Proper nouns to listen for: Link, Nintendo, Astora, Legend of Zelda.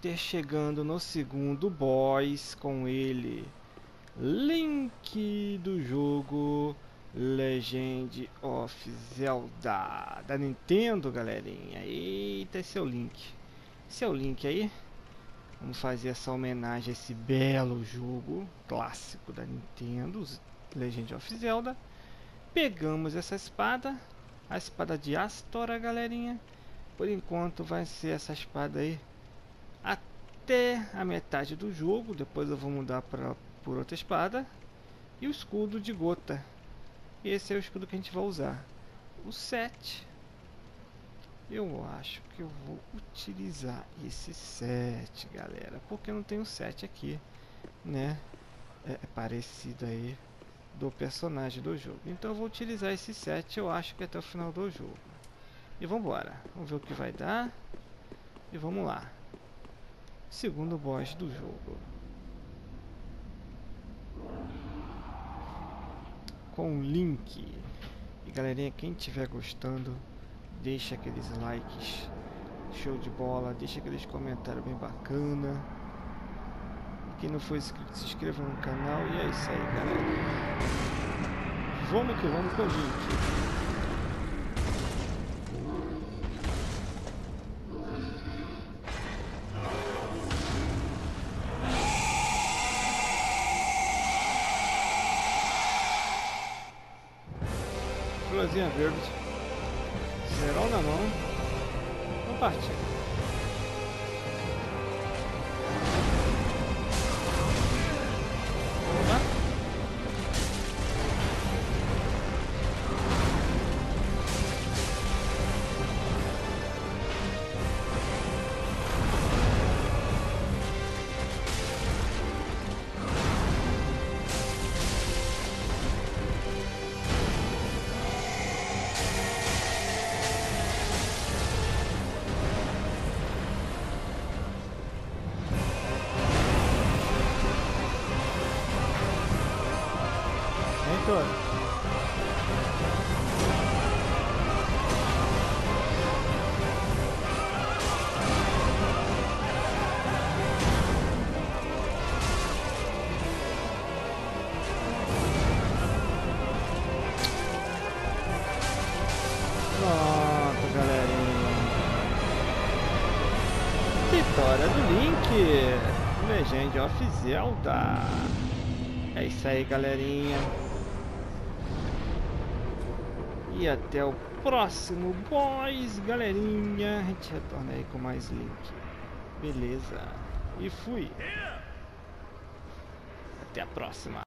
ter chegando no segundo boss com ele, Link, do jogo Legend of Zelda da Nintendo, galerinha. Eita, seu Link aí. Vamos fazer essa homenagem a esse belo jogo clássico da Nintendo, Legend of Zelda. Pegamos essa espada, a espada de Astora, galerinha. Por enquanto vai ser essa espada aí até a metade do jogo. Depois eu vou mudar por outra espada. E o escudo de gota. Esse é o escudo que a gente vai usar. O 7. Eu acho que eu vou utilizar esse 7, galera. Porque eu não tenho 7 aqui, né? É parecido aí do personagem do jogo. Então eu vou utilizar esse 7, eu acho que até o final do jogo. E vamos embora. Vamos ver o que vai dar. E vamos lá. Segundo boss do jogo. Com o Link. E galerinha, quem estiver gostando, deixa aqueles likes, show de bola, deixa aqueles comentários bem bacana. E quem não for inscrito, se inscreva no canal. E é isso aí, galera. Vamos que vamos com o Link. Florzinha verde. Zerol na mão. Vamos partir. Vamos lá. Pronto, galerinha. Vitória do Link, Legend of Zelda. É isso aí, galerinha. E até o próximo boss, galerinha. A gente retorna aí com mais Link. Beleza. E fui. Até a próxima.